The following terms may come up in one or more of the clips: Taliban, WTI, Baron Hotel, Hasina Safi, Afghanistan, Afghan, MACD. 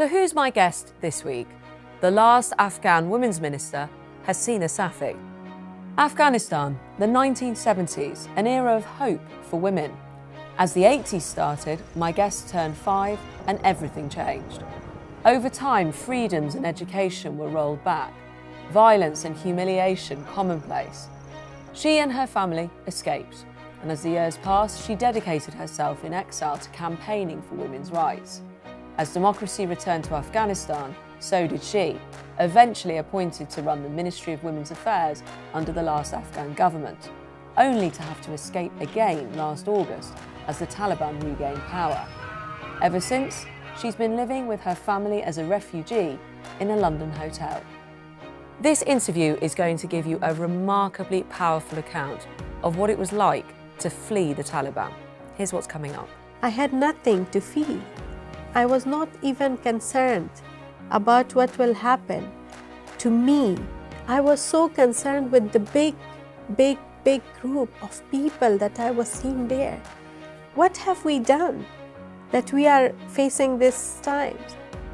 So who's my guest this week? The last Afghan women's minister, Hasina Safi. Afghanistan, the 1970s, an era of hope for women. As the 80s started, my guest turned 5 and everything changed. Over time, freedoms and education were rolled back. Violence and humiliation commonplace. She and her family escaped, and as the years passed, she dedicated herself in exile to campaigning for women's rights. As democracy returned to Afghanistan, so did she, eventually appointed to run the Ministry of Women's Affairs under the last Afghan government, only to have to escape again last August as the Taliban regained power. Ever since, she's been living with her family as a refugee in a London hotel. This interview is going to give you a remarkably powerful account of what it was like to flee the Taliban. Here's what's coming up. I had nothing to fear. I was not even concerned about what will happen to me. I was so concerned with the big group of people that I was seeing there. What have we done that we are facing this time?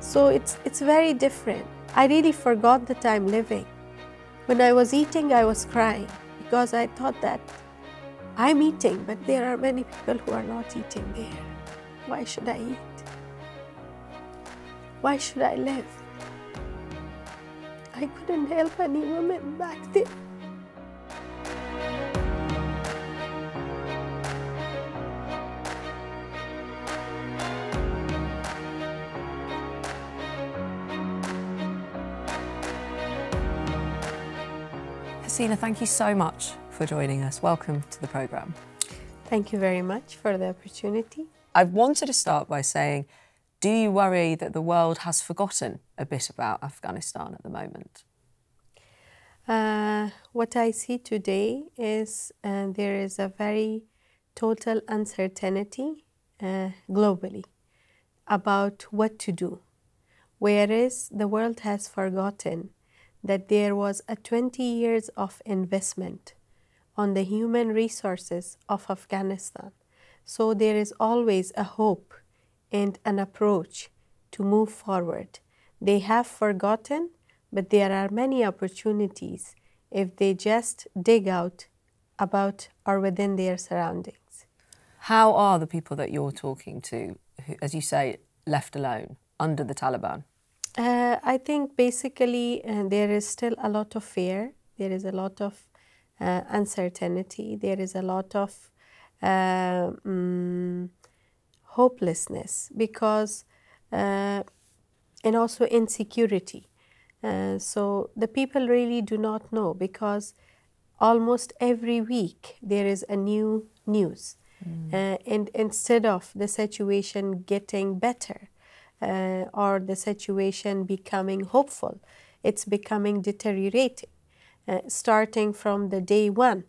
So it's very different. I really forgot the time living. When I was eating, I was crying because I thought that I'm eating, but there are many people who are not eating there. Why should I eat? Why should I live? I couldn't help any woman back then. Hasina, thank you so much for joining us. Welcome to the programme. Thank you very much for the opportunity. I wanted to start by saying, do you worry that the world has forgotten a bit about Afghanistan at the moment? What I see today is there is a very total uncertainty globally about what to do, whereas the world has forgotten that there was a 20 years of investment on the human resources of Afghanistan. So there is always a hope and an approach to move forward. They have forgotten, but there are many opportunities if they just dig out about or within their surroundings. How are the people that you're talking to, who, as you say, left alone under the Taliban? I think basically there is still a lot of fear, there is a lot of uncertainty, there is a lot of hopelessness because, and also insecurity. So the people really do not know because almost every week there is a new news. And instead of the situation getting better, or the situation becoming hopeful, it's becoming deteriorating, starting from the day one,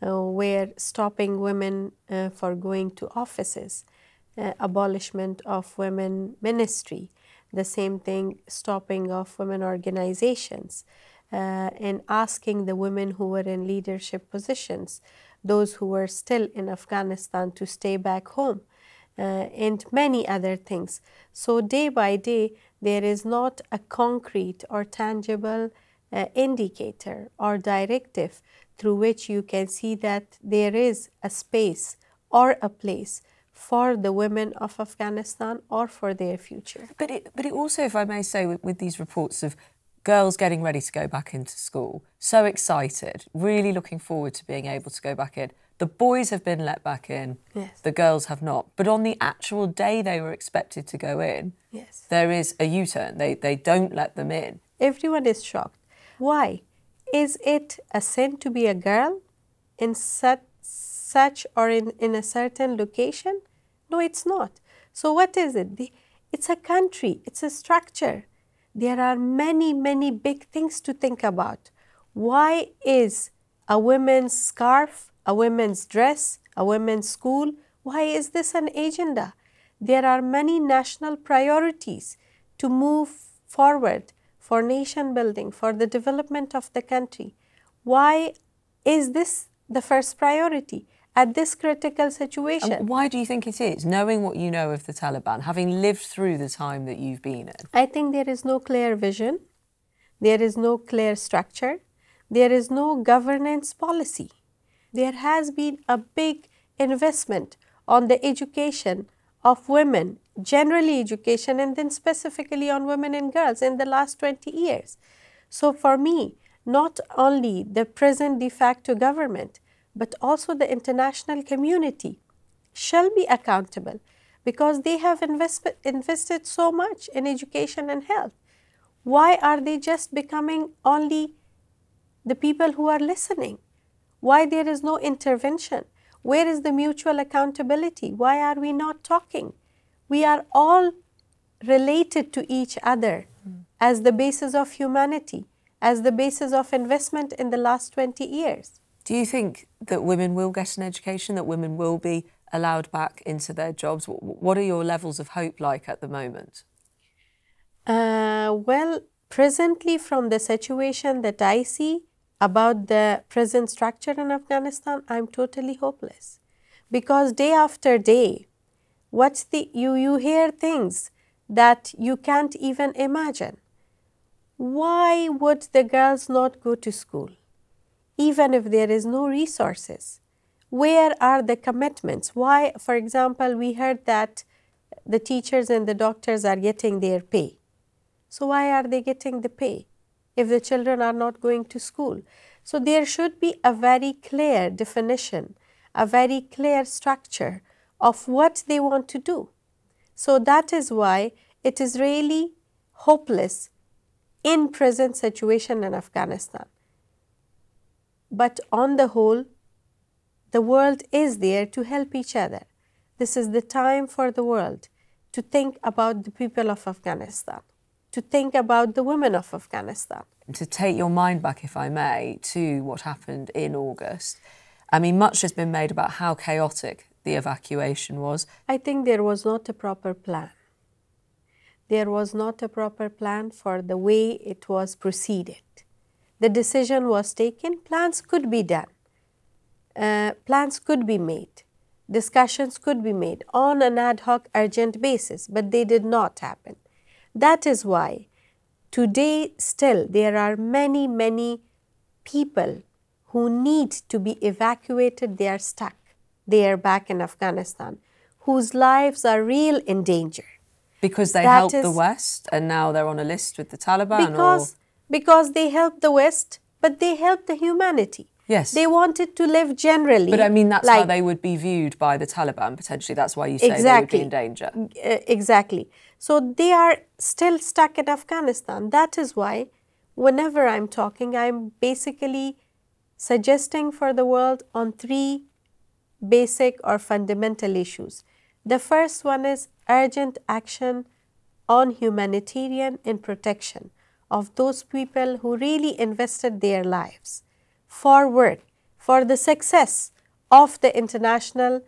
where stopping women for going to offices, abolishment of women ministry, the same thing, stopping of women organizations, and asking the women who were in leadership positions, those who were still in Afghanistan, to stay back home. And many other things. So day by day, there is not a concrete or tangible indicator or directive through which you can see that there is a space or a place for the women of Afghanistan or for their future. But it also, if I may say, with these reports of girls getting ready to go back into school, so excited, really looking forward to being able to go back in. The boys have been let back in, yes. The girls have not. But on the actual day they were expected to go in, yes. There is a U-turn. They don't let them in. Everyone is shocked. Why? Is it a sin to be a girl in such or in a certain location? No, it's not. So what is it? It's a country. It's a structure. There are many, many big things to think about. Why is a woman's scarf, a women's dress, a women's school? Why is this an agenda? There are many national priorities to move forward for nation building, for the development of the country. Why is this the first priority? at this critical situation. And why do you think it is, knowing what you know of the Taliban, having lived through the time that you've been in? I think there is no clear vision. There is no clear structure. There is no governance policy. There has been a big investment on the education of women, generally education, and then specifically on women and girls in the last 20 years. So for me, not only the present de facto government, but also the international community shall be accountable, because they have invested so much in education and health. Why are they just becoming only the people who are listening? Why there is no intervention? Where is the mutual accountability? Why are we not talking? We are all related to each other as the basis of humanity, as the basis of investment in the last 20 years. Do you think that women will get an education, that women will be allowed back into their jobs? What are your levels of hope like at the moment? Well, presently from the situation that I see about the present structure in Afghanistan, I'm totally hopeless. Because day after day, you hear things that you can't even imagine. Why would the girls not go to school? Even if there is no resources, where are the commitments? Why, for example, we heard that the teachers and the doctors are getting their pay. So why are they getting the pay if the children are not going to school? So there should be a very clear definition, a very clear structure of what they want to do. So that is why it is really hopeless in present situation in Afghanistan. But on the whole, the world is there to help each other. This is the time for the world to think about the people of Afghanistan, to think about the women of Afghanistan. To take your mind back, if I may, to what happened in August. I mean, much has been made about how chaotic the evacuation was. I think there was not a proper plan. There was not a proper plan for the way it was proceeded. The decision was taken, plans could be done, plans could be made, discussions could be made on an ad hoc urgent basis, but they did not happen. That is why today still there are many, many people who need to be evacuated. They are stuck. They are back in Afghanistan, whose lives are real in danger. Because they helped the West and now they're on a list with the Taliban? Because they helped the West, but they helped the humanity. Yes. They wanted to live generally. But I mean, that's like how they would be viewed by the Taliban, potentially. That's why you say they would be in danger. Exactly. So they are still stuck in Afghanistan. That is why whenever I'm talking, I'm basically suggesting for the world on three basic or fundamental issues. The first one is urgent action on humanitarian and protection of those people who really invested their lives forward for the success of the international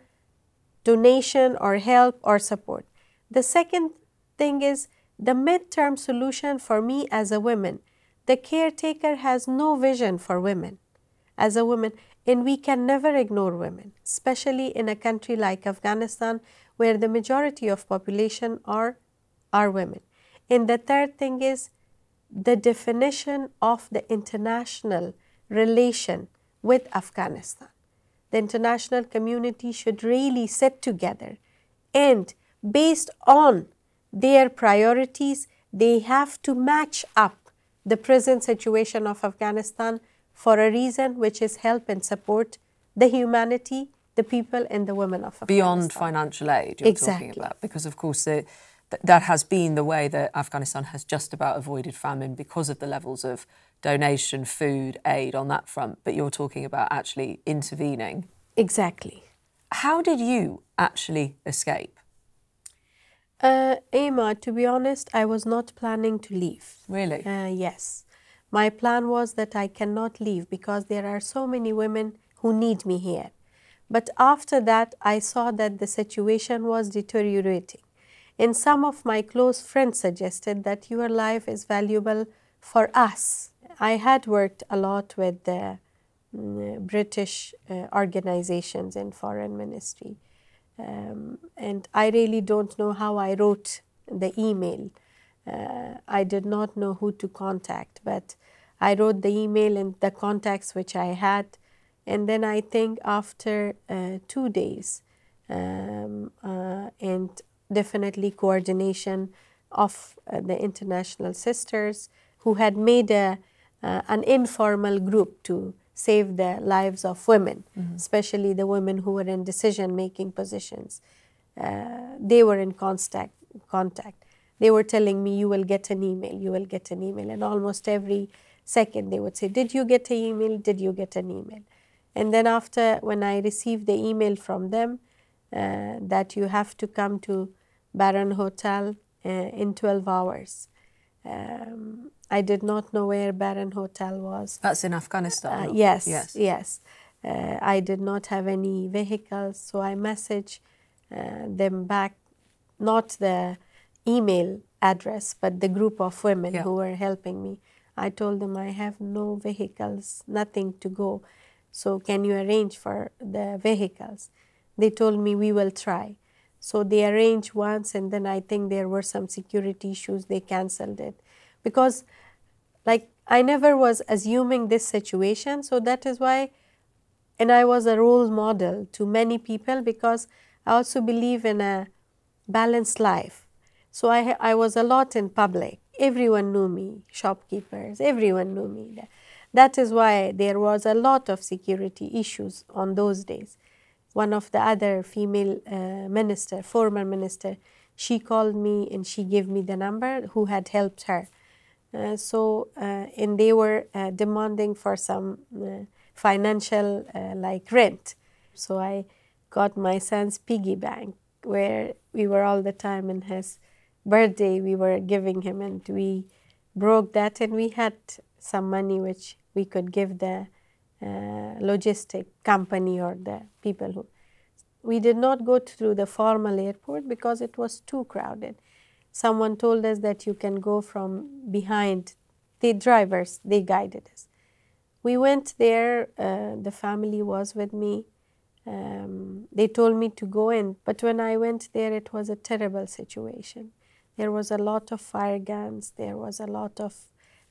donation or help or support. The second thing is the midterm solution for me as a woman. The caretaker has no vision for women as a woman, and we can never ignore women, especially in a country like Afghanistan where the majority of population are women. And the third thing is the definition of the international relation with Afghanistan. The international community should really sit together and based on their priorities, they have to match up the present situation of Afghanistan for a reason which is help and support the humanity, the people and the women of Afghanistan. Beyond financial aid you're talking about, because of course that has been the way that Afghanistan has just about avoided famine because of the levels of donation, food, aid on that front. But you're talking about actually intervening. Exactly. How did you actually escape? Emma, to be honest, I was not planning to leave. Really? Yes. My plan was that I cannot leave because there are so many women who need me here. But after that, I saw that the situation was deteriorating. And some of my close friends suggested that your life is valuable for us. I had worked a lot with the British organizations and foreign ministry. And I really don't know how I wrote the email. I did not know who to contact, but I wrote the email and the contacts which I had. And then I think after 2 days, and definitely coordination of the international sisters who had made a, an informal group to save the lives of women, mm-hmm. especially the women who were in decision-making positions. They were in contact. They were telling me, you will get an email, you will get an email. And almost every second they would say, did you get an email? Did you get an email? And then after, when I received the email from them that you have to come to Baron Hotel in 12 hours. I did not know where Baron Hotel was. That's in Afghanistan. Yes, yes, yes. I did not have any vehicles, so I messaged them back, not the email address, but the group of women yeah. who were helping me. I told them I have no vehicles, nothing to go. So can you arrange for the vehicles? They told me we will try. So they arranged once, and then I think there were some security issues. They canceled it. Because, like, I never was assuming this situation, so that is why, and I was a role model to many people because I also believe in a balanced life. So I was a lot in public. Everyone knew me, shopkeepers, everyone knew me. That is why there was a lot of security issues on those days. One of the other female minister, former minister, she called me and she gave me the number who had helped her. And they were demanding for some financial, like rent. So I got my son's piggy bank, where we were all the time in his birthday, we were giving him, and we broke that, and we had some money which we could give the logistic company or the people who... We did not go through the formal airport because it was too crowded. Someone told us that you can go from behind. The drivers, they guided us. We went there, the family was with me. They told me to go in, but when I went there, it was a terrible situation. There was a lot of fire guns, there was a lot of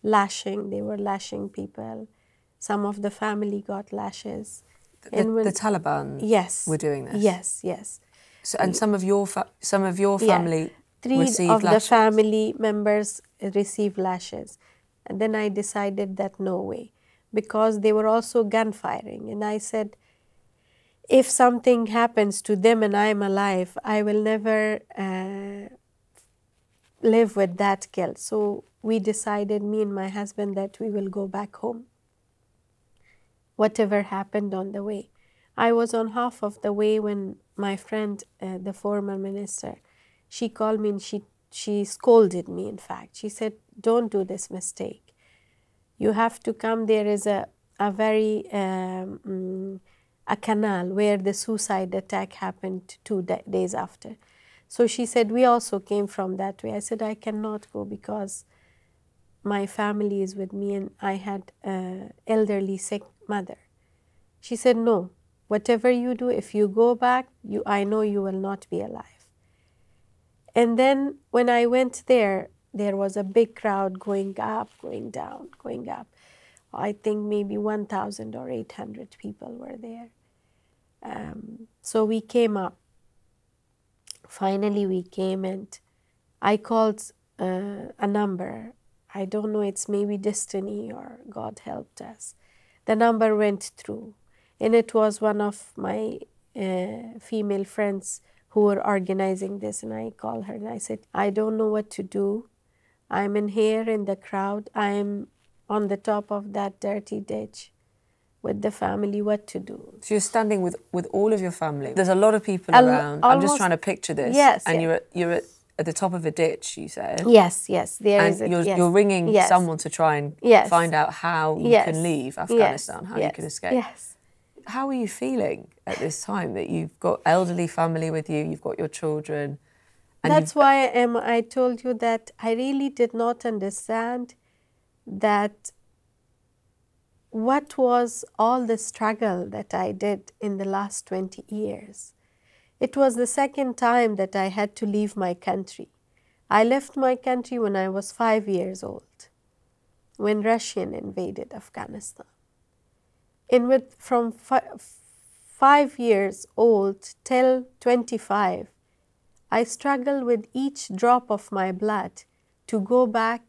lashing, they were lashing people. Some of the family got lashes. The Taliban yes, were doing this? Yes, yes. So, and some of your family... Yeah. Three of the family members received lashes. And then I decided that no way, because they were also gun firing. And I said, if something happens to them and I'm alive, I will never live with that guilt. So we decided, me and my husband, that we will go back home, whatever happened on the way. I was on half of the way when my friend, the former minister, she called me and she scolded me, in fact. She said, don't do this mistake. You have to come. There is a canal where the suicide attack happened 2 days after. So she said, we also came from that way. I said, I cannot go because my family is with me and I had an elderly sick mother. She said, no, whatever you do, if you go back, I know you will not be alive. And then when I went there, there was a big crowd going up, going down, going up. I think maybe 1,000 or 800 people were there. So we came up. Finally, we came and I called a number. I don't know, it's maybe destiny or God helped us. The number went through. And it was one of my female friends who were organizing this, and I called her and I said, I don't know what to do. I'm in here in the crowd. I'm on the top of that dirty ditch with the family, what to do. So you're standing with all of your family. There's a lot of people around. I'm just trying to picture this. Yes. And yes. You're at the top of a ditch, you said. Yes, yes. You're ringing yes. someone to try and yes. find out how you yes. can leave Afghanistan, yes. how yes. you can escape. Yes. How are you feeling at this time that you've got elderly family with you, you've got your children? And that's why I told you that I really did not understand that what was all the struggle that I did in the last 20 years? It was the second time that I had to leave my country. I left my country when I was 5 years old, when Russian invaded Afghanistan. And from 5 years old till 25, I struggled with each drop of my blood to go back,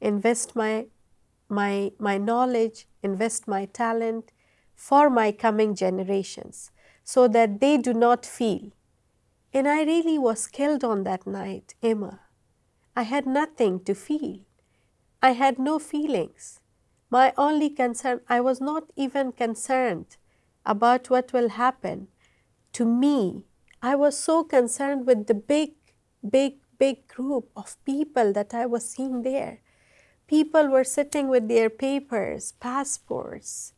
invest my knowledge, invest my talent for my coming generations so that they do not feel. And I really was killed on that night, Emma. I had nothing to feel. I had no feelings. My only concern, I was not even concerned about what will happen to me. I was so concerned with the big group of people that I was seeing there. People were sitting with their papers, passports,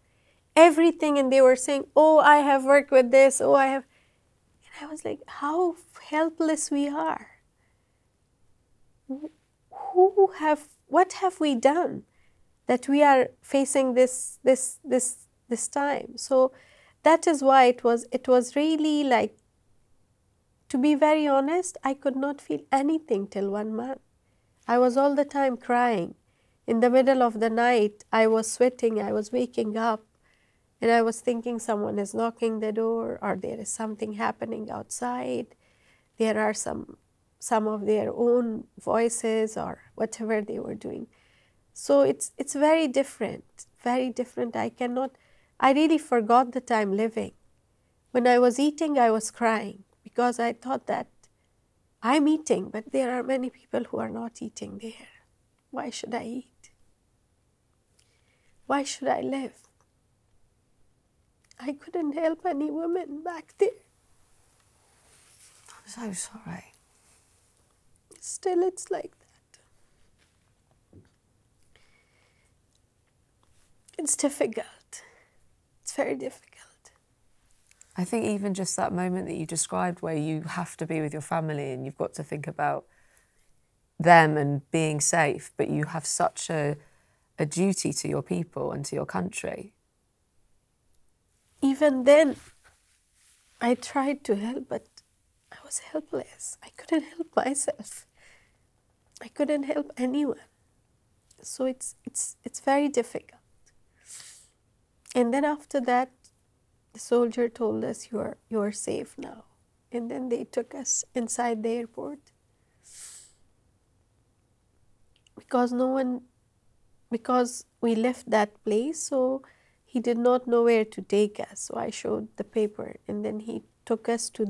everything, and they were saying, oh, I have worked with this, oh, I have. And I was like, how helpless we are. What have we done that we are facing this time? So that is why it was really, like, to be very honest, I could not feel anything till 1 month. I was all the time crying. In the middle of the night, I was sweating, I was waking up, and I was thinking someone is knocking the door, or there is something happening outside. There are some of their own voices or whatever they were doing. So it's very different, very different. I really forgot the time living. When I was eating, I was crying, because I thought that I'm eating, but there are many people who are not eating there. Why should I eat? Why should I live? I couldn't help any women back there. I'm so sorry. Still, it's like that. It's difficult. It's very difficult. I think even just that moment that you described where you have to be with your family and you've got to think about them and being safe, but you have such a duty to your people and to your country. Even then, I tried to help, but I was helpless. I couldn't help myself. I couldn't help anyone. So it's very difficult. And then after that, the soldier told us, you are safe now. And then they took us inside the airport, because because we left that place, so he did not know where to take us. So I showed the paper, and then he took us to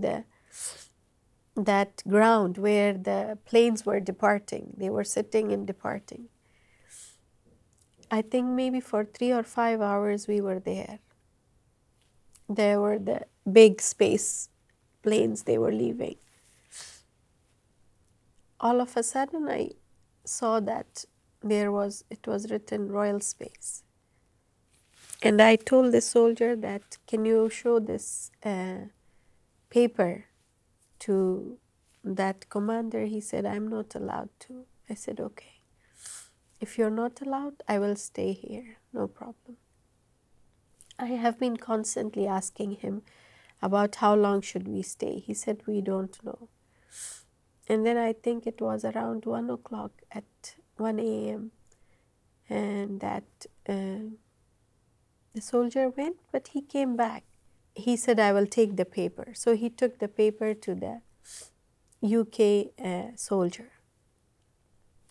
that ground where the planes were departing. They were sitting and departing. I think maybe for 3 or 5 hours we were there. There were the big space planes, they were leaving. All of a sudden, I saw that it was written Royal Space. And I told the soldier that, can you show this paper to that commander? He said, I'm not allowed to. I said, okay. If you're not allowed, I will stay here, no problem. I have been constantly asking him about how long should we stay. He said, we don't know. And then I think it was around 1 o'clock, at 1 a.m. and that the soldier went, but he came back. He said, I will take the paper. So he took the paper to the UK soldier,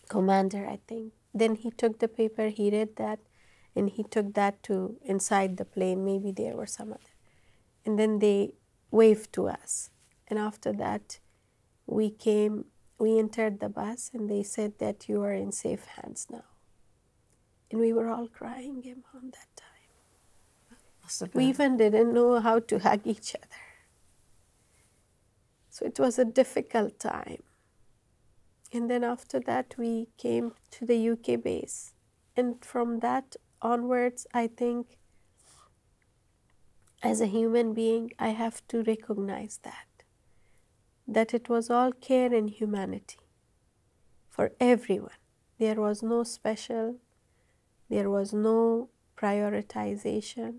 commander, I think. Then he took the paper, he read that, and he took that to inside the plane. Maybe there were some other. And then they waved to us. And after that, we entered the bus, and they said that you are in safe hands now. And we were all crying, Emma, on that time. We even didn't know how to hug each other. So it was a difficult time. And then after that, we came to the UK base. And from that onwards, I think, as a human being, I have to recognize that it was all care and humanity for everyone. There was no special, there was no prioritization,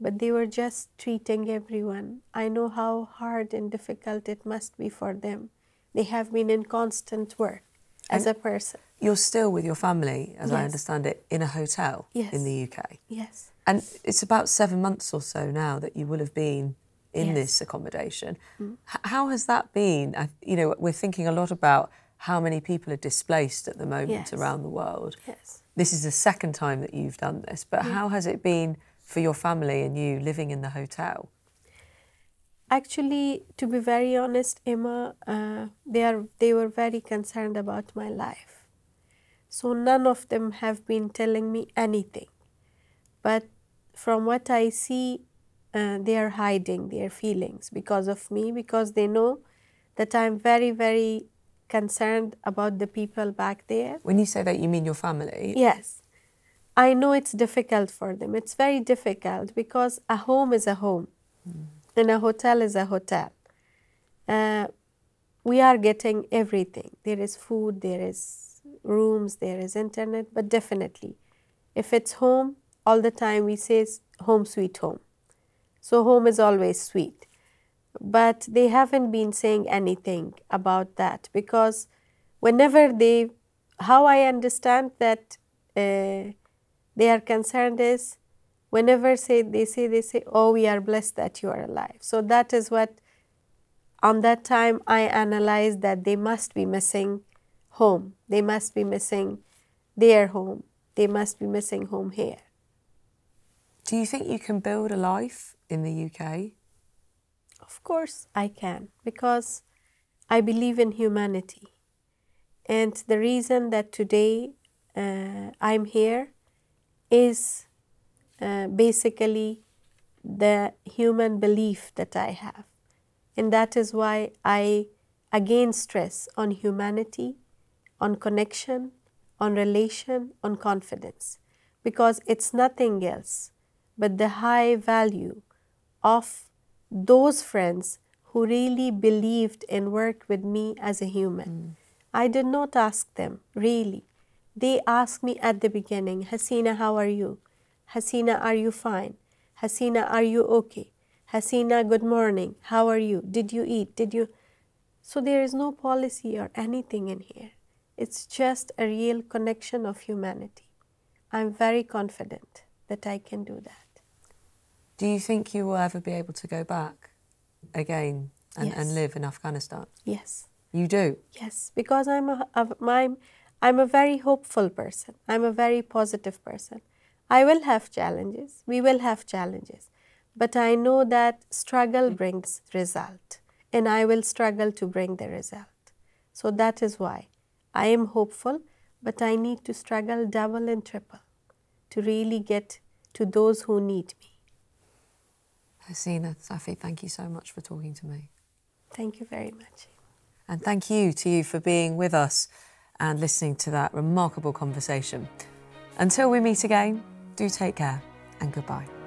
but they were just treating everyone. I know how hard and difficult it must be for them. They have been in constant work as a person. You're still with your family, as I understand it, in a hotel in the UK. Yes. And it's about 7 months or so now that you will have been in this accommodation. How has that been? You know, we're thinking a lot about how many people are displaced at the moment around the world. Yes. This is the second time that you've done this, but how has it been for your family and you living in the hotel? Actually, to be very honest, Emma, they were very concerned about my life. So none of them have been telling me anything. But from what I see, they are hiding their feelings because of me, because they know that I'm very, very concerned about the people back there. When you say that, you mean your family? Yes. I know it's difficult for them. It's very difficult because a home is a home and a hotel is a hotel. We are getting everything. There is food, there is rooms, there is internet, but definitely if it's home, all the time we say home sweet home. So home is always sweet. But they haven't been saying anything about that because whenever they, how I understand that they are concerned is whenever they say, oh, we are blessed that you are alive. So that is what, on that time, I analyzed that they must be missing home. They must be missing their home. They must be missing home here. Do you think you can build a life in the UK? Of course I can, because I believe in humanity. And the reason that today I'm here is basically the human belief that I have. And that is why I again stress on humanity, on connection, on relation, on confidence, because it's nothing else but the high value of those friends who really believed and worked with me as a human. I did not ask them, really. They asked me at the beginning, Hasina, how are you? Hasina, are you fine? Hasina, are you okay? Hasina, good morning. How are you? Did you eat? Did you? So there is no policy or anything in here. It's just a real connection of humanity. I'm very confident that I can do that. Do you think you will ever be able to go back again and live in Afghanistan? Yes. You do? Yes, because I'm a very hopeful person. I'm a very positive person. I will have challenges. We will have challenges. But I know that struggle brings result. And I will struggle to bring the result. So that is why I am hopeful, but I need to struggle double and triple to really get to those who need me. Hasina Safi, thank you so much for talking to me. Thank you very much. And thank you to you for being with us and listening to that remarkable conversation. Until we meet again, do take care and goodbye.